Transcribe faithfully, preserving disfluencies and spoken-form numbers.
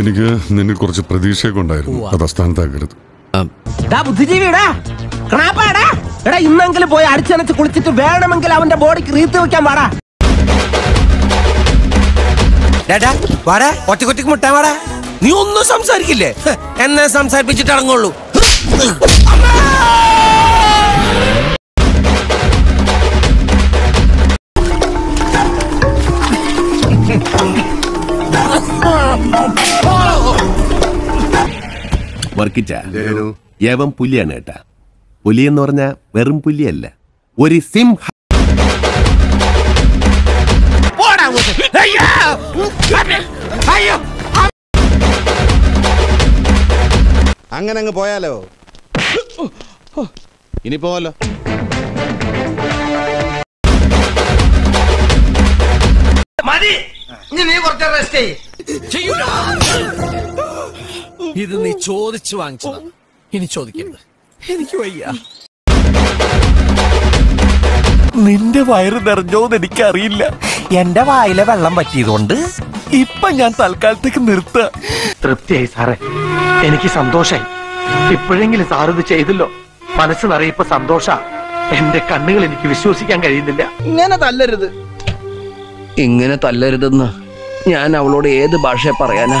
എനിക്ക് നിന്നിൽ കുറച്ച് പ്രതീക്ഷയൊക്കെ ഉണ്ടായിരുന്നു, അത് അസ്ഥാനത്താക്കരുത്. എടാ ഇന്നെങ്കിലും പോയി അടിച്ചനച്ച് കുളിച്ചിട്ട് വേണമെങ്കിൽ അവന്റെ ബോഡിക്ക് റീത്ത് വെക്കാൻ പാടാ. ഒറ്റക്കൊറ്റക്ക് മുട്ടാൻ പാടാ. നീ ഒന്നും സംസാരിക്കില്ലേ? എന്നെ സംസാരിപ്പിച്ചിട്ട് അടങ്ങുള്ളൂ. യവൻ പുലിയാണ് കേട്ടാ. പുലി എന്ന് പറഞ്ഞ വെറും പുലിയല്ല, ഒരു സിംഹ. അങ്ങനെ അങ്ങ് പോയാലോ? ഇനി പോവല്ലോ. മതി, നീ കുറച്ച് റെസ്റ്റ് ചെയ്യൂ. ഇത് നീ ചോദിച്ചു വാങ്ങിച്ചോ? ഇനി ചോദിക്കരുത്, എനിക്ക് വയ്യ. നിന്റെ വയറ് നിറഞ്ഞോന്ന് എനിക്കറിയില്ല. എന്റെ വായിലെ വെള്ളം പറ്റിയതുകൊണ്ട് ഇപ്പൊ ഞാൻ തൽക്കാലത്തേക്ക് നിർത്ത. തൃപ്തിയായി സാറേ, എനിക്ക് സന്തോഷായി. ഇപ്പോഴെങ്കിലും സാറിത് ചെയ്തല്ലോ, മനസ്സ് നിറയിപ്പോ സന്തോഷ. എന്റെ കണ്ണുകൾ എനിക്ക് വിശ്വസിക്കാൻ കഴിയുന്നില്ല. ഇങ്ങനെ തല്ലരുത്, ഇങ്ങനെ തല്ലരുതെന്ന് ഞാൻ അവളോട് ഏത് ഭാഷ പറയാനാ?